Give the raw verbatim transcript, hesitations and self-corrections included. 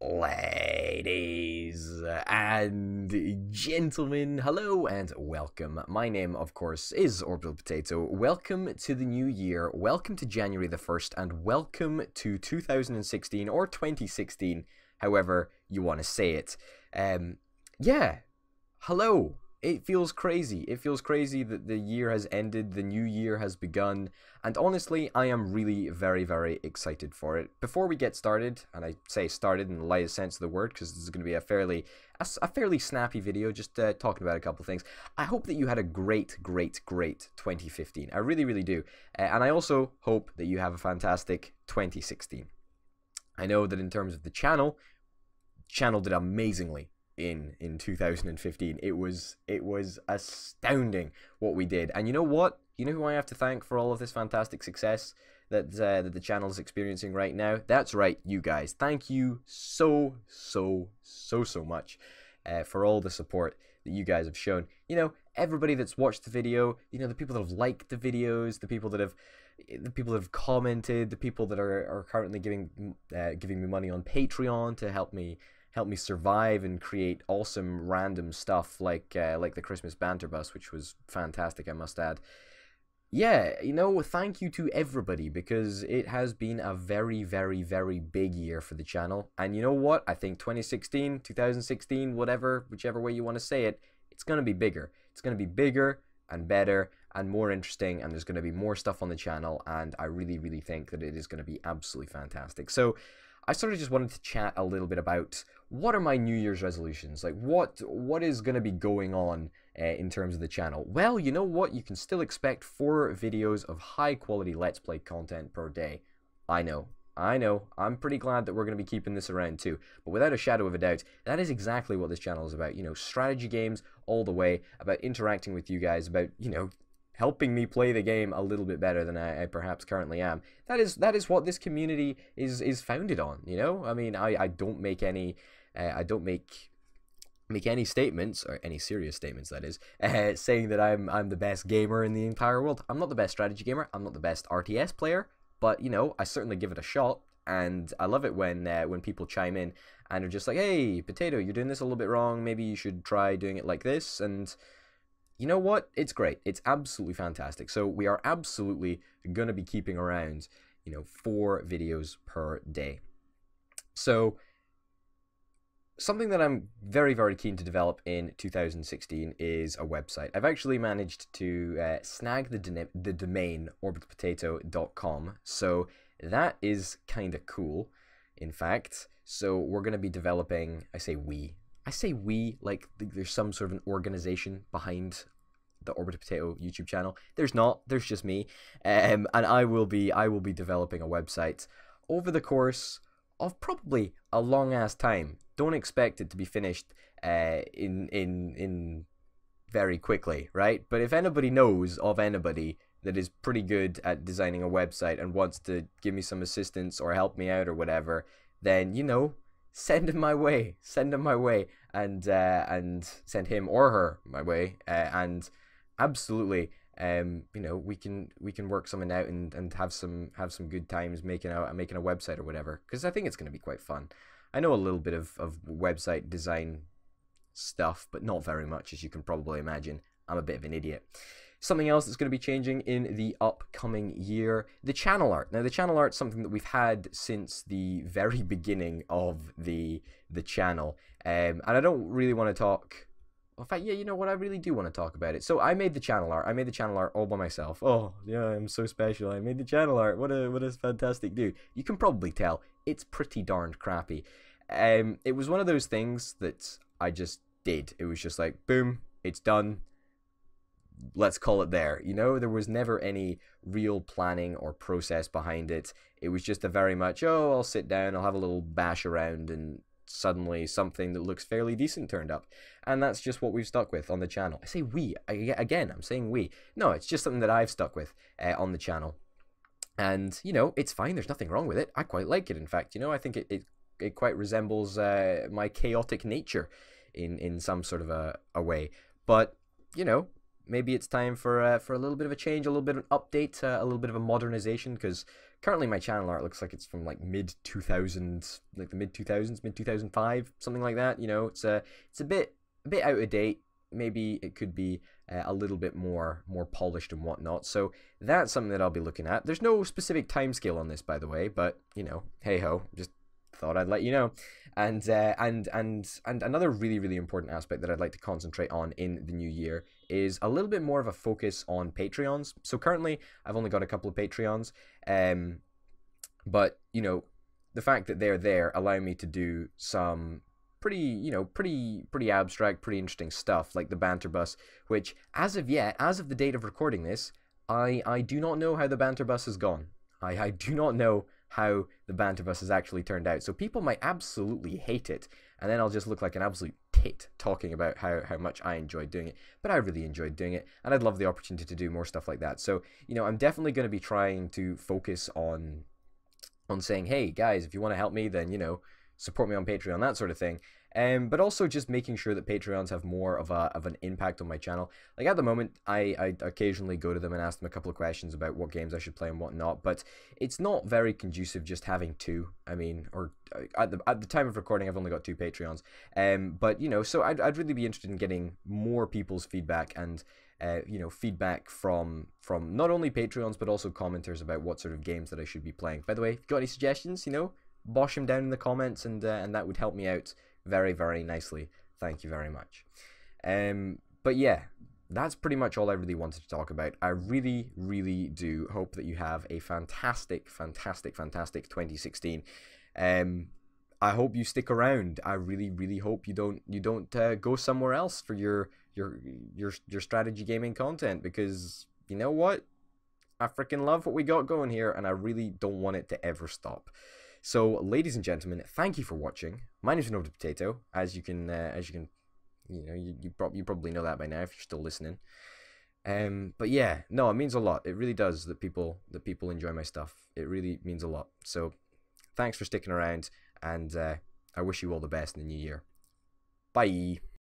Ladies and gentlemen, hello and welcome. My name, of course, is Orbital Potato. Welcome to the new year, welcome to January the first, and welcome to two thousand sixteen, or twenty sixteen, however you want to say it. Um, yeah, hello. It feels crazy. It feels crazy that the year has ended, the new year has begun, and honestly, I am really very, very excited for it. Before we get started, and I say started in the lightest sense of the word, because this is going to be a fairly a, a fairly snappy video, just uh, talking about a couple things. I hope that you had a great, great, great twenty fifteen. I really, really do. Uh, and I also hope that you have a fantastic twenty sixteen. I know that in terms of the channel, channel did amazingly. In in two thousand fifteen, it was it was astounding what we did, and you know what? You know who I have to thank for all of this fantastic success that uh, that the channel is experiencing right now. That's right, you guys. Thank you so so so so much uh, for all the support that you guys have shown. You know, everybody that's watched the video, you know, the people that have liked the videos, the people that have the people that have commented, the people that are are currently giving uh, giving me money on Patreon to help me. help me survive and create awesome random stuff like uh, like the Christmas banter bus, which was fantastic, I must add. Yeah, you know, thank you to everybody, because it has been a very, very, very big year for the channel. And you know what? I think twenty sixteen, two thousand sixteen, whatever, whichever way you want to say it, it's going to be bigger. It's going to be bigger and better and more interesting, and there's going to be more stuff on the channel, and I really, really think that it is going to be absolutely fantastic. So I sort of just wanted to chat a little bit about what are my New Year's resolutions, like what what is going to be going on uh, in terms of the channel. Well, you know what, you can still expect four videos of high quality Let's Play content per day. I know, I know, I'm pretty glad that we're going to be keeping this around too, but without a shadow of a doubt, that is exactly what this channel is about, you know, strategy games all the way, about interacting with you guys, about, you know, helping me play the game a little bit better than I, I perhaps currently am. That is that is what this community is is founded on. You know, I mean, I I don't make any, uh, I don't make make any statements, or any serious statements that is, uh, saying that I'm I'm the best gamer in the entire world. I'm not the best strategy gamer. I'm not the best R T S player. But you know, I certainly give it a shot, and I love it when uh, when people chime in and are just like, "Hey, Potato, you're doing this a little bit wrong. Maybe you should try doing it like this." And you know what? It's great. It's absolutely fantastic. So we are absolutely going to be keeping around, you know, four videos per day. So something that I'm very, very keen to develop in two thousand sixteen is a website. I've actually managed to uh, snag the, the domain orbital potato dot com. So that is kind of cool, in fact. So we're going to be developing, I say we, I say we, like there's some sort of an organization behind the Orbital Potato YouTube channel. There's not, there's just me. Um, and I will be I will be developing a website over the course of probably a long ass time. Don't expect it to be finished uh, in in in very quickly, right? But if anybody knows of anybody that is pretty good at designing a website and wants to give me some assistance or help me out or whatever, then you know, send him my way, send him my way, and uh, and send him or her my way, uh, and absolutely, um, you know, we can we can work something out and, and have some have some good times making a making a website or whatever, because I think it's going to be quite fun. I know a little bit of, of website design stuff, but not very much, as you can probably imagine. I'm a bit of an idiot. Something else that's going to be changing in the upcoming year, the channel art. Now, the channel art's something that we've had since the very beginning of the the channel, um, and I don't really want to talk. In fact, yeah, you know what? I really do want to talk about it. So I made the channel art. I made the channel art all by myself. Oh, yeah, I'm so special. I made the channel art. What a what a fantastic dude. You can probably tell it's pretty darned crappy. Um, it was one of those things that I just did. It was just like, boom, it's done. Let's call it there. You know, there was never any real planning or process behind it. It was just a very much, oh, I'll sit down, I'll have a little bash around, and suddenly something that looks fairly decent turned up. And that's just what we've stuck with on the channel. I say we, I, again, I'm saying we. No, it's just something that I've stuck with uh, on the channel. And, you know, it's fine, there's nothing wrong with it. I quite like it, in fact. You know, I think it, it, it quite resembles uh, my chaotic nature in, in some sort of a, a way. But, you know, maybe it's time for uh, for a little bit of a change, a little bit of an update, uh, a little bit of a modernization, because currently my channel art looks like it's from like mid two thousands, like the mid two thousands, mid two thousand five, something like that. You know, it's a it's a bit a bit out of date. Maybe it could be uh, a little bit more more polished and whatnot. So that's something that I'll be looking at. There's no specific time scale on this, by the way, but you know, hey ho, just thought I'd let you know. And uh, and and and another really really important aspect that I'd like to concentrate on in the new year is a little bit more of a focus on Patreons. So currently, I've only got a couple of Patreons, um, but you know, the fact that they're there allow me to do some pretty, you know, pretty, pretty abstract, pretty interesting stuff, like the Banter Bus, which, as of yet, as of the date of recording this, I, I do not know how the Banter Bus has gone. I, I do not know how the Banter Bus has actually turned out, so people might absolutely hate it, and then I'll just look like an absolute tit talking about how, how much I enjoyed doing it, but I really enjoyed doing it, and I'd love the opportunity to do more stuff like that. So, you know, I'm definitely going to be trying to focus on, on saying, hey, guys, if you want to help me, then, you know, support me on Patreon, that sort of thing, um, but also just making sure that Patreons have more of a of an impact on my channel. Like at the moment, I, I occasionally go to them and ask them a couple of questions about what games I should play and whatnot, but it's not very conducive just having two. I mean, or at the at the time of recording, I've only got two Patreons, um, but you know, so I'd I'd really be interested in getting more people's feedback and uh, you know, feedback from from not only Patreons but also commenters about what sort of games that I should be playing. By the way, if you've got any suggestions, you know, bosh them down in the comments, and uh, and that would help me out very, very nicely. Thank you very much. Um, but yeah, that's pretty much all I really wanted to talk about. I really, really do hope that you have a fantastic, fantastic, fantastic twenty sixteen. Um, I hope you stick around. I really, really hope you don't you don't uh, go somewhere else for your your your your strategy gaming content, because you know what? I freaking love what we got going here, and I really don't want it to ever stop. So, ladies and gentlemen, thank you for watching. My name's Orbital Potato, as you can, uh, as you can, you know, you you, prob you probably know that by now if you're still listening. Um, but yeah, no, it means a lot. It really does that people that people enjoy my stuff. It really means a lot. So, thanks for sticking around, and uh, I wish you all the best in the new year. Bye.